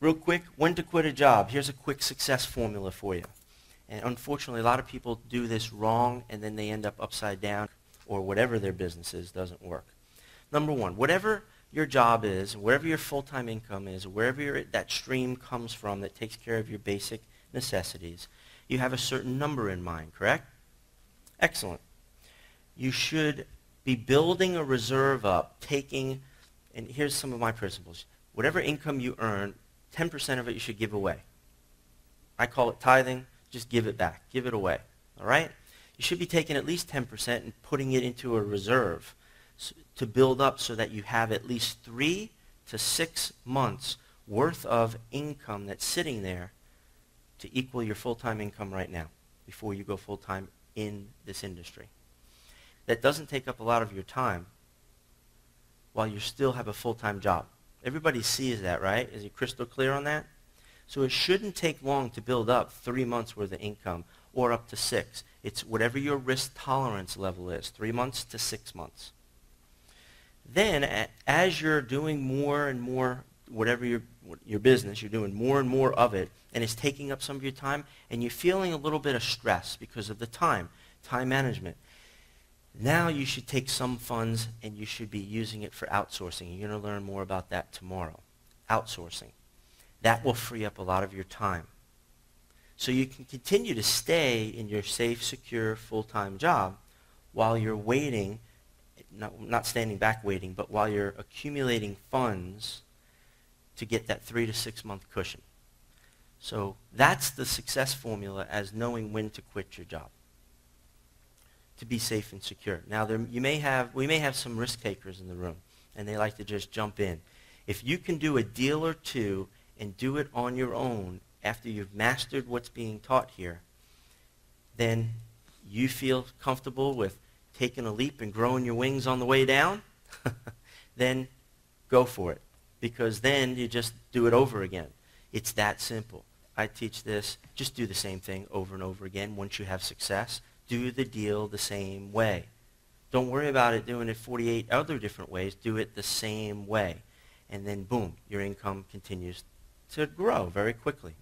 Real quick, when to quit a job. Here's a quick success formula for you. And unfortunately, a lot of people do this wrong, and then they end up upside down, or whatever their business is doesn't work. Number one, whatever your job is, whatever your full-time income is, wherever that stream comes from that takes care of your basic necessities, you have a certain number in mind, correct? Excellent. You should be building a reserve up, taking, and here's some of my principles. Whatever income you earn, 10% of it you should give away. I call it tithing. Just give it back. Give it away. All right? You should be taking at least 10% and putting it into a reserve to build up so that you have at least 3 to 6 months worth of income that's sitting there to equal your full-time income right now before you go full-time in this industry. That doesn't take up a lot of your time while you still have a full-time job. Everybody sees that, right? Is it crystal clear on that? So it shouldn't take long to build up 3 months worth of income, or up to 6. It's whatever your risk tolerance level is, 3 months to 6 months. Then as you're doing more and more, whatever your business, you're doing more and more of it, and it's taking up some of your time, and you're feeling a little bit of stress because of the time management. Now you should take some funds and you should be using it for outsourcing. You're going to learn more about that tomorrow, outsourcing. That will free up a lot of your time. So you can continue to stay in your safe, secure, full-time job while you're waiting, not standing back waiting, but while you're accumulating funds to get that 3 to 6 month cushion. So that's the success formula, as knowing when to quit your job, to be safe and secure. Now, we may have some risk takers in the room, and they like to just jump in. If you can do a deal or two and do it on your own after you've mastered what's being taught here, then you feel comfortable with taking a leap and growing your wings on the way down, then go for it, because then you just do it over again. It's that simple. I teach this. Just do the same thing over and over again once you have success. Do the deal the same way. Don't worry about it doing it 48 other different ways. Do it the same way. And then boom, your income continues to grow very quickly.